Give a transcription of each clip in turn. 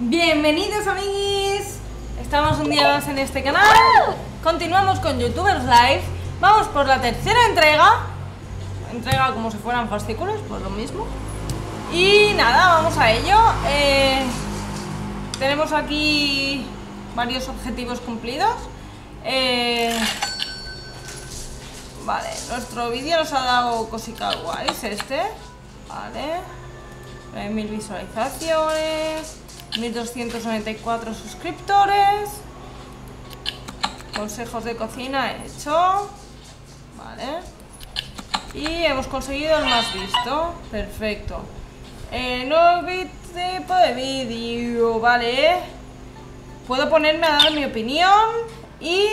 Bienvenidos, amiguis. Estamos un día más en este canal. Continuamos con Youtubers Life. Vamos por la tercera entrega. Entrega como si fueran fascículos, pues lo mismo. Y nada, vamos a ello. Tenemos aquí varios objetivos cumplidos. Vale, nuestro vídeo nos ha dado cositas guays este. Vale, 9.000 visualizaciones, 1.294 suscriptores, consejos de cocina hecho. Vale, y hemos conseguido el más visto. Perfecto. Nuevo tipo de vídeo. Vale, puedo ponerme a dar mi opinión y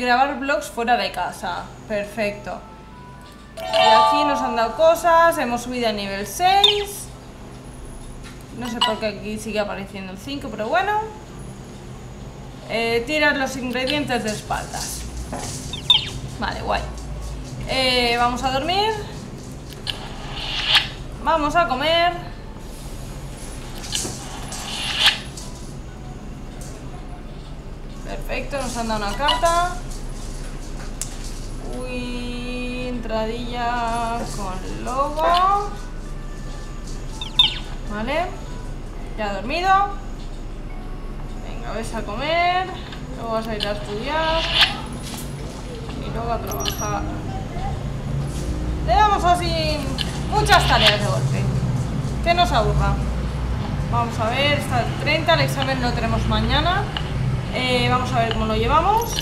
grabar vlogs fuera de casa. Perfecto. Aquí nos han dado cosas. Hemos subido a nivel 6. No sé por qué aquí sigue apareciendo el 5, pero bueno. Tirar los ingredientes de espaldas. Vale, guay. Vamos a dormir. Vamos a comer. Perfecto, nos han dado una carta. Uy, entradilla con lobo. Vale, ya dormido. Venga, ves a comer. Luego vas a ir a estudiar. Y luego a trabajar. Le damos así muchas tareas de golpe, que nos aburra. Vamos a ver, está el 30. El examen lo tenemos mañana. Vamos a ver cómo lo llevamos.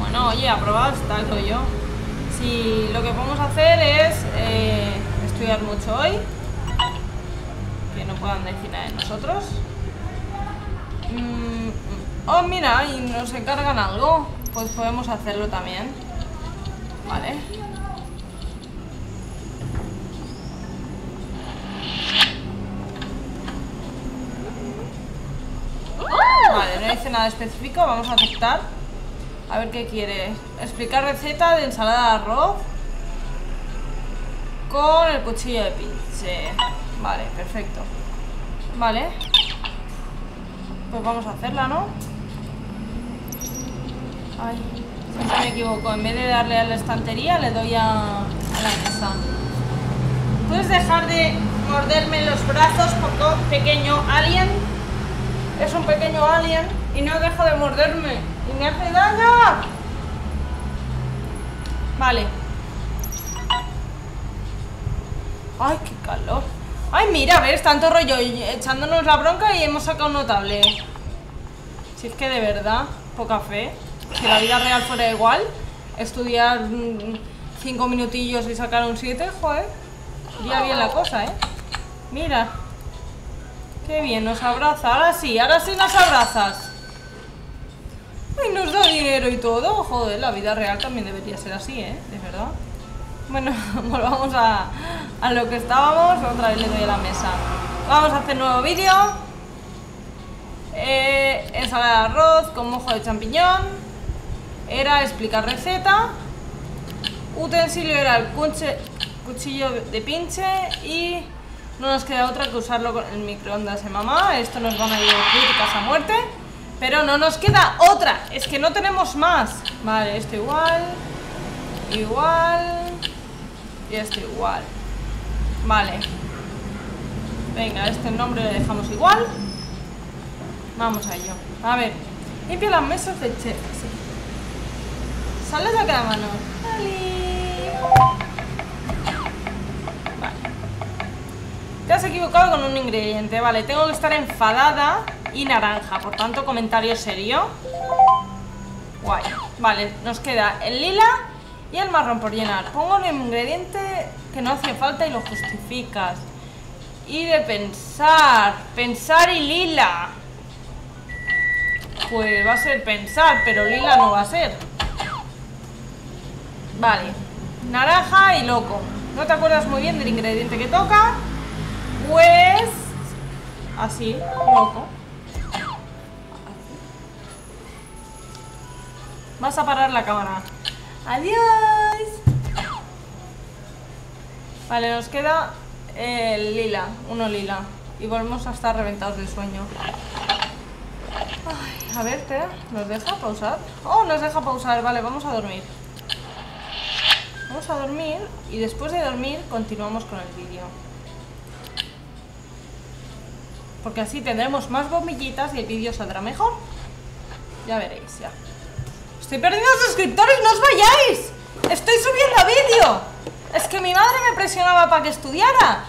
Bueno, oye, aprobado está, creo yo. Si lo que podemos hacer es estudiar mucho hoy, que no puedan decir nada de nosotros. Oh, mira, y nos encargan algo, pues podemos hacerlo también. Vale, vale, no dice nada específico. Vamos a aceptar. A ver qué quiere. Explicar receta de ensalada de arroz con el cuchillo de pinche. Vale, perfecto. Vale, pues vamos a hacerla, ¿no? Ay, siempre me equivoco. En vez de darle a la estantería, le doy a la mesa. ¿Puedes dejar de morderme los brazos, poco pequeño alien? Es un pequeño alien y no deja de morderme. ¡Y me hace daño! Vale. Ay, qué calor. Ay, mira, a ver, es tanto rollo echándonos la bronca y hemos sacado un notable. Si es que de verdad, poca fe. Si la vida real fuera igual, estudiar 5 minutillos y sacar un 7, joder, iría bien la cosa, ¿eh? Mira, qué bien, nos abraza. Ahora sí nos abrazas. Y nos da dinero y todo. Joder, la vida real también debería ser así, ¿eh? De verdad. Bueno, volvamos a lo que estábamos. Otra vez le doy a la mesa. Vamos a hacer nuevo vídeo. Ensalada de arroz con mojo de champiñón. Era explicar receta. Utensilio era el cuchillo de pinche. Y no nos queda otra que usarlo con el microondas de mamá. Esto nos van a ir críticas a muerte, pero no nos queda otra. Es que no tenemos más. Vale, esto igual. Igual. Y este igual. Vale. Venga, este nombre le dejamos igual. Vamos a ello. A ver. Limpia las mesas de chef. Sí. Sale de cada mano. Vale. Te has equivocado con un ingrediente. Vale, tengo que estar enfadada y naranja. Por tanto, comentario serio. Guay. Vale, nos queda el lila y el marrón por llenar. Pongo un ingrediente que no hace falta y lo justificas. Y de pensar. Pensar y lila. Pues va a ser pensar, pero lila no va a ser. Vale. Naranja y loco. No te acuerdas muy bien del ingrediente que toca. Pues así, loco. Vas a parar la cámara. ¡Adiós! Vale, nos queda el lila, uno lila. y volvemos a estar reventados del sueño. Ay, a ver, espera, ¿nos deja pausar? ¡Oh, nos deja pausar! Vale, vamos a dormir. Vamos a dormir y después de dormir continuamos con el vídeo. Porque así tendremos más bombillitas y el vídeo saldrá mejor. Ya veréis, ya. ¡Estoy perdiendo suscriptores! ¡No os vayáis! ¡Estoy subiendo vídeo! Es que mi madre me presionaba para que estudiara.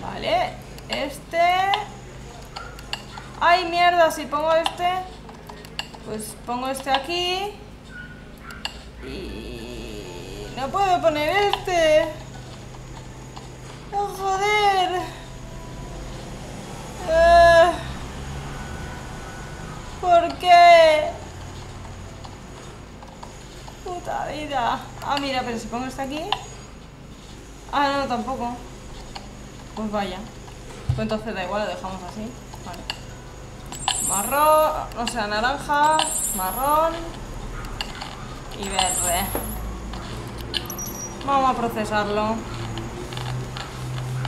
Vale, este... ¡Ay, mierda! Si pongo este... Pues pongo este aquí. Y... no puedo poner este. ¡Oh, joder! ¿Por qué? Puta vida. Ah, mira, pero si pongo este aquí. Ah, no, tampoco. Pues vaya. Pues entonces da igual, lo dejamos así. Vale. Marrón, o sea, naranja, marrón y verde. Vamos a procesarlo.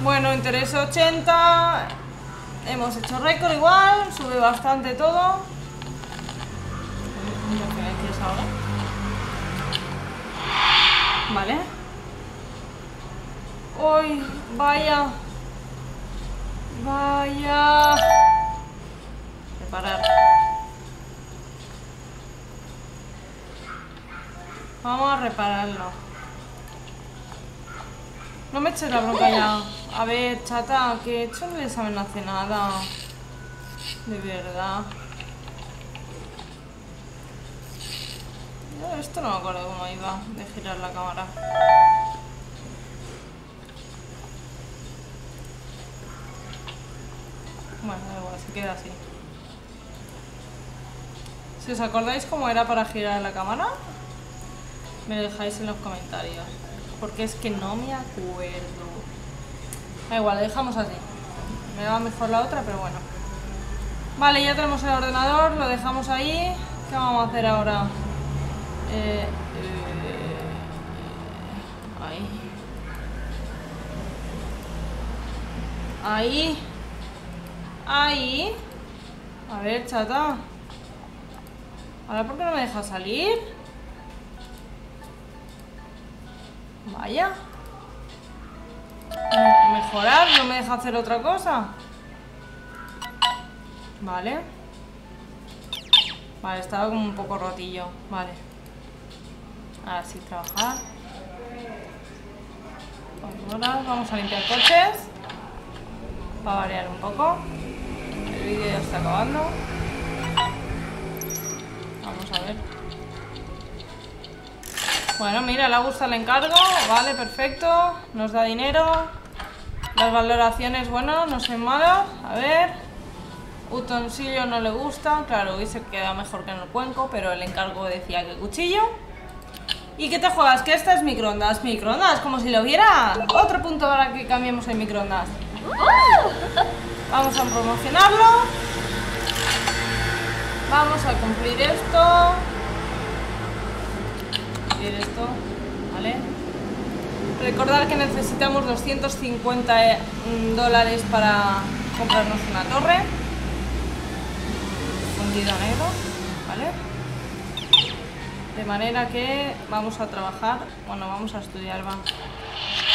Bueno, interés 80. Hemos hecho récord igual, sube bastante todo. Mira qué es ahora. Vale. Uy, vaya. Vaya. Parar. Vamos a repararlo. No me eches la bronca ya. A ver, chata, que esto no le saben hacer nada. De verdad. Yo esto no me acuerdo cómo iba de girar la cámara. Bueno, da igual, se queda así. Si os acordáis cómo era para girar la cámara, me lo dejáis en los comentarios, porque es que no me acuerdo. Da igual, lo dejamos así. Me va mejor la otra, pero bueno. Vale, ya tenemos el ordenador, lo dejamos ahí. ¿Qué vamos a hacer ahora? Ahí. Ahí. Ahí. A ver, chata. ¿Ahora por qué no me deja salir? Vaya. Mejorar, no me deja hacer otra cosa. Vale. Vale, estaba como un poco rotillo. Vale. Ahora sí, trabajar. Vamos a limpiar coches. Para variar un poco. El vídeo ya está acabando. Vamos a ver. Bueno, mira, le gusta el encargo. Vale, perfecto. Nos da dinero. Las valoraciones, bueno, no son malas. A ver. Utensilio no le gusta. Claro, hoy se queda mejor que en el cuenco, pero el encargo decía que cuchillo. ¿Y qué te juegas? Que esta es microondas. Microondas, como si lo vieran. Otro punto para que cambiemos el microondas. Vamos a promocionarlo. Vamos a cumplir esto. Cumplir esto, ¿vale? Recordar que necesitamos $250 para comprarnos una torre. Fundido negro, ¿vale? De manera que vamos a trabajar, bueno, vamos a estudiar, va.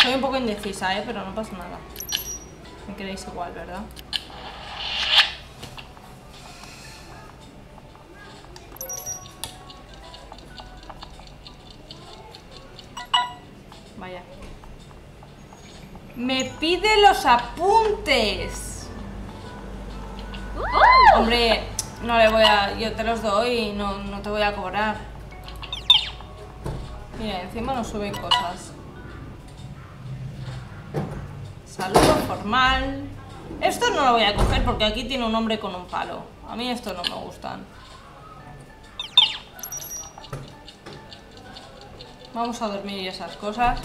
Soy un poco indecisa, pero no pasa nada. Me queréis igual, ¿verdad? Vaya. Me pide los apuntes. Hombre, no le voy a... Yo te los doy y no te voy a cobrar. Mira, encima nos suben cosas. Saludo formal. Esto no lo voy a coger porque aquí tiene un hombre con un palo. A mí esto no me gustan. Vamos a dormir y esas cosas.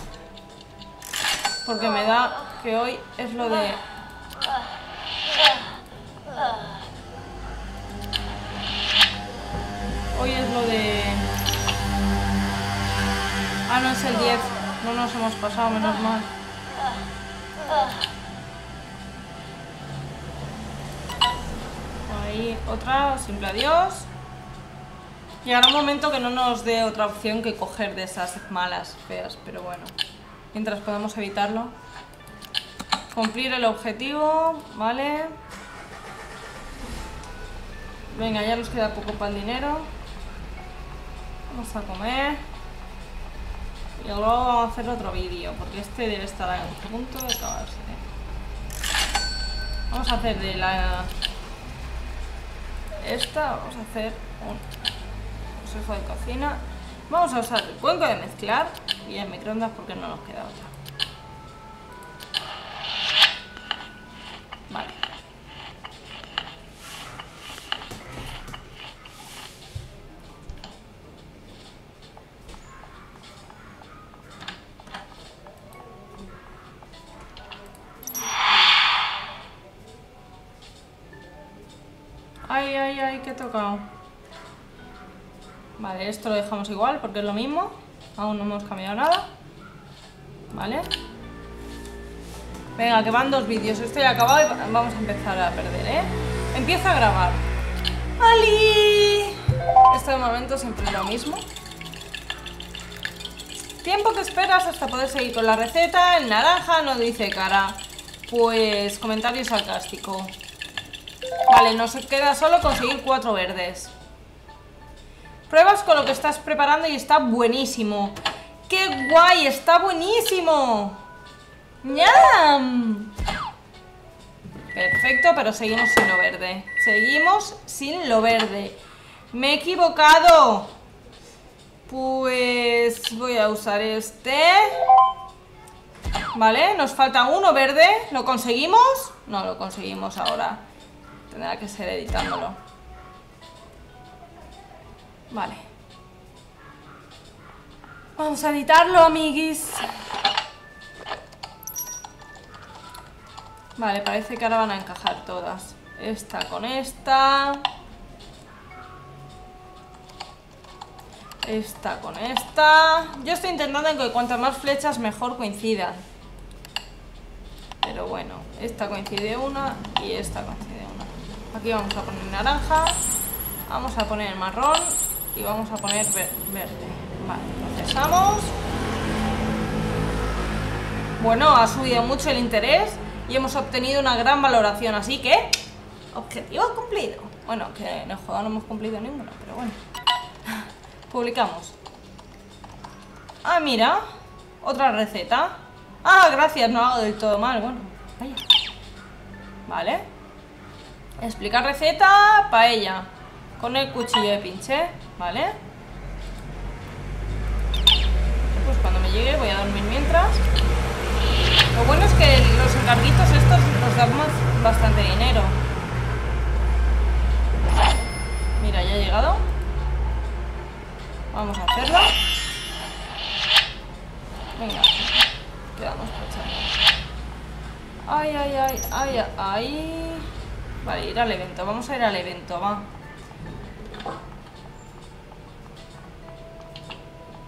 Porque me da que hoy es lo de... Hoy es lo de... Ah, no, es el 10. No nos hemos pasado, menos mal. Ahí, otra, simple adiós. Llegará un momento que no nos dé otra opción que coger de esas malas, feas, pero bueno, mientras podamos evitarlo. Cumplir el objetivo, ¿vale? Venga, ya nos queda poco para el dinero. Vamos a comer. Y luego vamos a hacer otro vídeo, porque este debe estar a punto de acabarse. Vamos a hacer de la... esta, vamos a hacer un consejo de cocina. Vamos a usar el cuenco de mezclar y el microondas porque no nos queda otra. Vale. Ay, ay, ay, que he tocado. Vale, esto lo dejamos igual porque es lo mismo. Aún no hemos cambiado nada. Vale. Venga, que van dos vídeos. Estoy acabado y vamos a empezar a perder, ¿eh? Empieza a grabar. ¡Ali! Esto de momento siempre es lo mismo. Tiempo que esperas hasta poder seguir con la receta. El naranja no dice cara. Pues comentario sarcástico. Vale, nos queda solo conseguir 4 verdes. Pruebas con lo que estás preparando y está buenísimo. ¡Qué guay! ¡Está buenísimo! ¡Ñam! Perfecto, pero seguimos sin lo verde. Seguimos sin lo verde. ¡Me he equivocado! Pues voy a usar este. Vale, nos falta uno verde. ¿Lo conseguimos? No lo conseguimos ahora. Tendrá que ser editándolo. Vale. Vamos a editarlo, amiguis. Vale, parece que ahora van a encajar todas. Esta con esta. Esta con esta. Yo estoy intentando en que cuantas más flechas mejor coincidan. Pero bueno, esta coincide una y esta coincide una. Aquí vamos a poner naranja, vamos a poner marrón y vamos a poner verde. Vale, procesamos. Bueno, ha subido mucho el interés y hemos obtenido una gran valoración, así que objetivo cumplido. Bueno, que en el juego no hemos cumplido ninguno, pero bueno. Publicamos. Ah, mira, otra receta. Ah, gracias, no hago del todo mal, bueno, vaya. Vale. Explicar receta, paella. Con el cuchillo de pinche, ¿vale? Pues cuando me llegue voy a dormir mientras. Lo bueno es que los encarguitos estos nos damos bastante dinero. Mira, ya ha llegado. Vamos a hacerlo. Venga, quedamos pechando. Ay, ay, ay, ay, ay. Vale, ir al evento, vamos a ir al evento, va.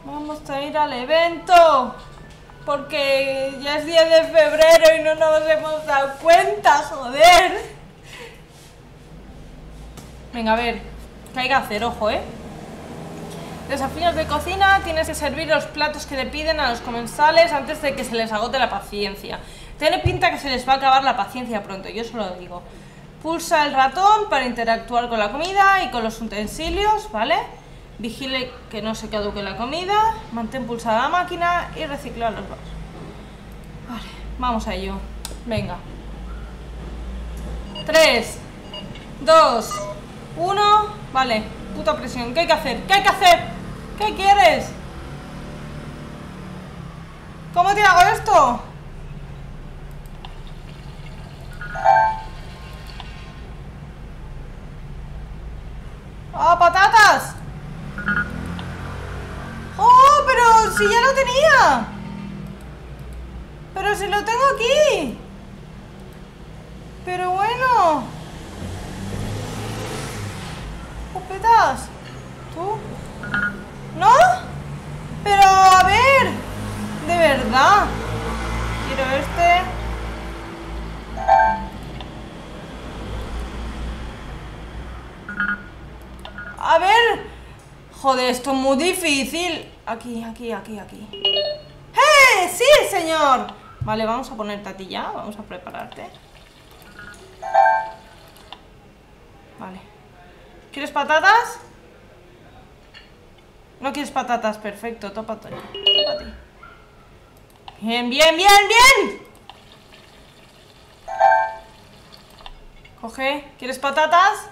Vamos a ir al evento. Porque ya es 10 de febrero y no nos hemos dado cuenta, joder. Venga, a ver, ¿qué hay que hacer? Ojo, ¿eh? Desafíos de cocina, tienes que servir los platos que te piden a los comensales antes de que se les agote la paciencia. Tiene pinta que se les va a acabar la paciencia pronto, yo se lo digo. Pulsa el ratón para interactuar con la comida y con los utensilios, ¿vale? Vigile que no se caduque la comida, mantén pulsada la máquina y recicla los vasos. Vale, vamos a ello. Venga. 3, 2, 1, vale, puta presión. ¿Qué hay que hacer? ¿Qué hay que hacer? ¿Qué quieres? ¿Cómo te hago esto? ¡Ah, ¡oh, patatas! ¡Oh, pero si ya lo tenía! ¡Pero si lo tengo aquí! ¡Pero bueno! ¡Copetas! ¿Tú? ¿No? ¡Pero a ver! ¡De verdad! Quiero este. Joder, esto es muy difícil. Aquí, aquí, aquí, aquí. ¡Eh! ¡Sí, señor! Vale, vamos a ponerte a ti ya. Vamos a prepararte. Vale. ¿Quieres patatas? No quieres patatas, perfecto. Topa Toño. Topa ti. Bien, bien, bien, bien. Coge. ¿Quieres patatas?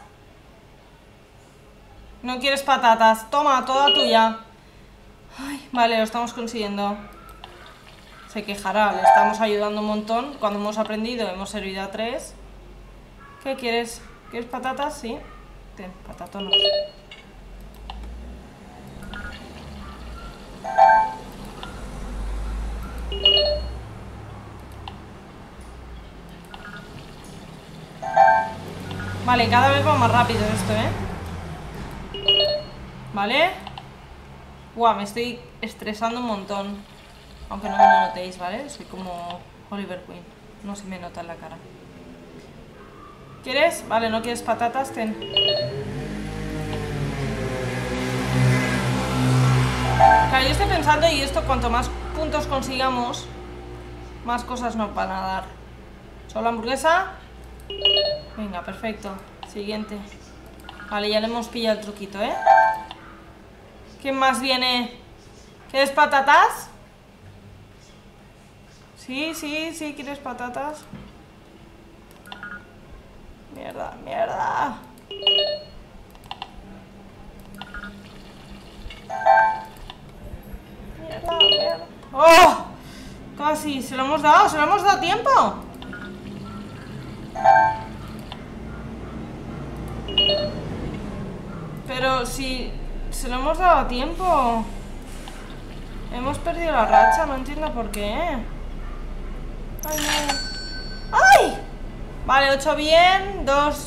No quieres patatas. Toma, toda tuya. Ay, vale, lo estamos consiguiendo. Se quejará, le estamos ayudando un montón. Cuando hemos aprendido, hemos servido a 3. ¿Qué quieres? ¿Quieres patatas? Sí. Ten, patatonos. Vale, cada vez va más rápido esto, ¿eh? Vale. Guau, me estoy estresando un montón. Aunque no me lo notéis, ¿vale? Soy como Oliver Queen. No se me nota en la cara. ¿Quieres? Vale, no quieres patatas, ten. Claro, yo estoy pensando, y esto cuanto más puntos consigamos, más cosas nos van a dar. Solo hamburguesa. Venga, perfecto. Siguiente. Vale, ya le hemos pillado el truquito, ¿eh? ¿Quién más viene? ¿Quieres patatas? Sí, sí, sí, ¿quieres patatas? Mierda, mierda. Mierda, mierda. ¡Oh! Casi, se lo hemos dado tiempo. Pero si se lo hemos dado a tiempo. Hemos perdido la racha, no entiendo por qué. Ay, no. ¡Ay! Vale, 8 bien, 2.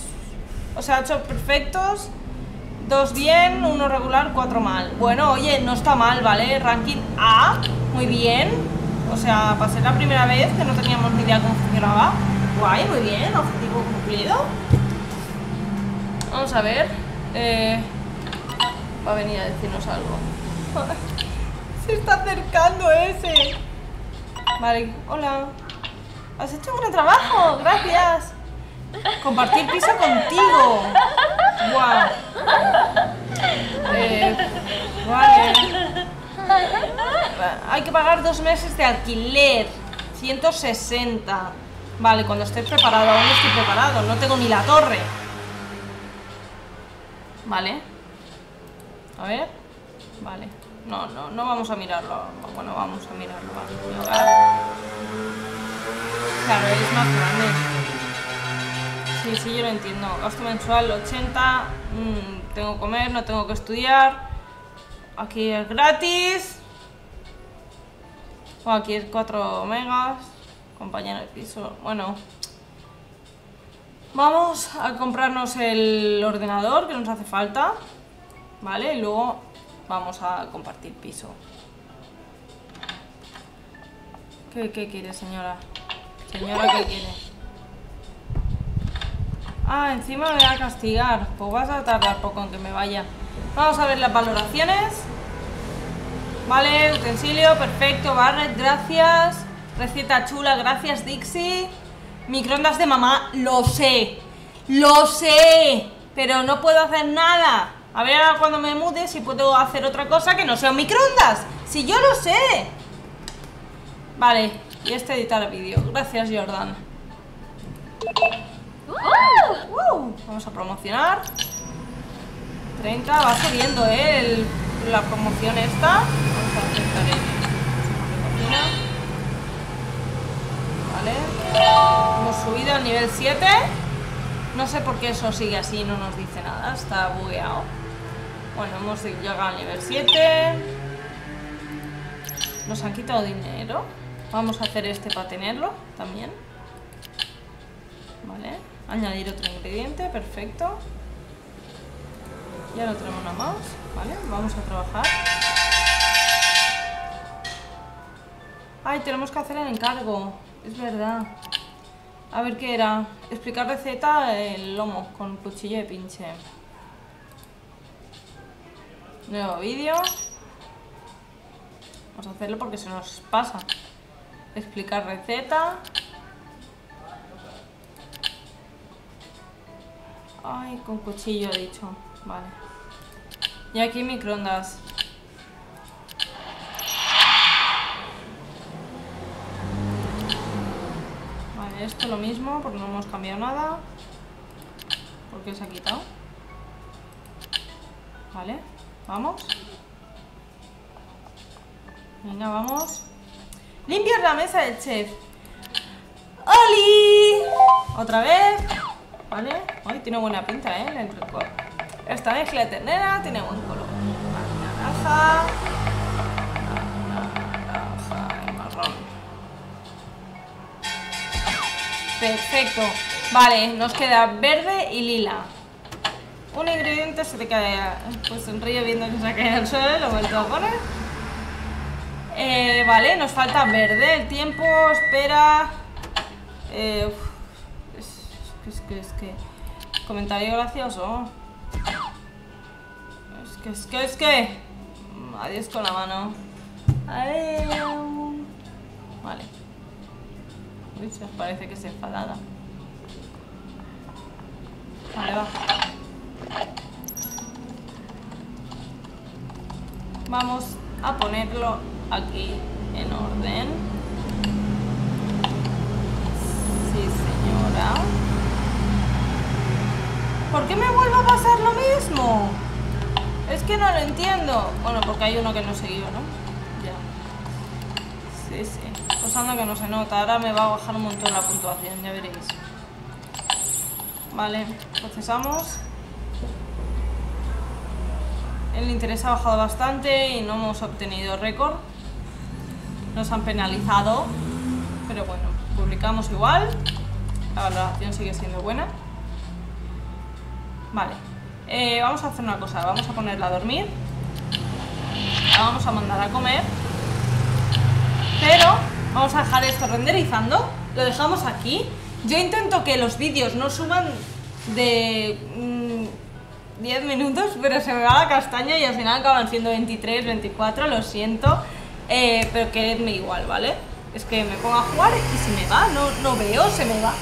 O sea, 8 perfectos, 2 bien, 1 regular, 4 mal. Bueno, oye, no está mal, ¿vale? Ranking A, muy bien. O sea, pasé la primera vez que no teníamos ni idea cómo funcionaba. Guay, muy bien, objetivo cumplido. Vamos a ver. Va a venir a decirnos algo. Se está acercando ese. Vale, hola. Has hecho un buen trabajo, gracias. Compartir piso contigo. Guau. Vale. Hay que pagar 2 meses de alquiler. 160. Vale, cuando estés preparado, aún no estoy preparado. No tengo ni la torre. Vale. A ver. Vale. No, no, no vamos a mirarlo. Bueno, vamos a mirarlo. Vale. Claro, es más grande. Sí, sí, yo lo entiendo. Gasto mensual 80. Tengo que comer, no tengo que estudiar. Aquí es gratis. O aquí es 4 megas. Compañero de piso, bueno, vamos a comprarnos el ordenador que nos hace falta, vale, y luego vamos a compartir piso. ¿Qué quiere, señora? Señora, ¿qué quiere? Ah, encima me voy a castigar, pues vas a tardar poco en que me vaya. Vamos a ver las valoraciones, vale, utensilio, perfecto, Barret, gracias. Receta chula, gracias Dixie. Microondas de mamá, lo sé, pero no puedo hacer nada. A ver ahora cuando me mude si puedo hacer otra cosa que no sea un microondas. Si yo lo sé. Vale, y este editar vídeo. Gracias Jordan. Vamos a promocionar. 30, va subiendo la promoción esta. Vamos a aceptar el... Vale. Hemos subido al nivel 7. No sé por qué eso sigue así, no nos dice nada, está bugueado. Bueno, hemos llegado al nivel 7. Nos han quitado dinero. Vamos a hacer este para tenerlo también. Vale, añadir otro ingrediente, perfecto. Ya no tenemos nada más. Vale, vamos a trabajar. Ay, tenemos que hacer el encargo. Es verdad. A ver qué era. Explicar receta el lomo con cuchillo de pinche. Nuevo vídeo. Vamos a hacerlo porque se nos pasa. Explicar receta. Ay, con cuchillo he dicho. Vale. Y aquí microondas. Vale, esto lo mismo porque no hemos cambiado nada. Porque se ha quitado. Vale, vamos. Venga, vamos. Limpiar la mesa del chef. ¡Oli! Otra vez. Vale. Ay, tiene buena pinta, ¿eh? La entrecot. Esta mezcla de ternera tiene buen color. Naranja. Naranja y marrón. Perfecto. Vale, nos queda verde y lila. Un ingrediente se te cae. Pues sonríe viendo que se ha caído el suelo. Lo vuelvo a poner. Vale, nos falta verde. El tiempo, espera. Es que. Comentario gracioso. Es que. Adiós con la mano. Adiós. Vale. Uy, se parece que se enfadada. Vale, va. Vamos a ponerlo aquí en orden. Sí, señora. ¿Por qué me vuelve a pasar lo mismo? Es que no lo entiendo. Bueno, porque hay uno que no siguió, ¿no? Ya. Sí, sí. Pues anda que no se nota. Ahora me va a bajar un montón la puntuación, ya veréis. Vale, procesamos. El interés ha bajado bastante y no hemos obtenido récord. Nos han penalizado, pero bueno, publicamos igual. La valoración sigue siendo buena. Vale, vamos a hacer una cosa. Vamos a ponerla a dormir. La vamos a mandar a comer. Pero vamos a dejar esto renderizando. Lo dejamos aquí. Yo intento que los vídeos no suban de 10 minutos, pero se me va la castaña y al final acaban siendo 23, 24, lo siento, pero queredme igual, ¿vale? Es que me pongo a jugar y se me va, no veo, se me va.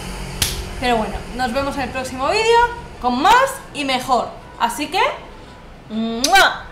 Pero bueno, nos vemos en el próximo vídeo con más y mejor. Así que ¡mua!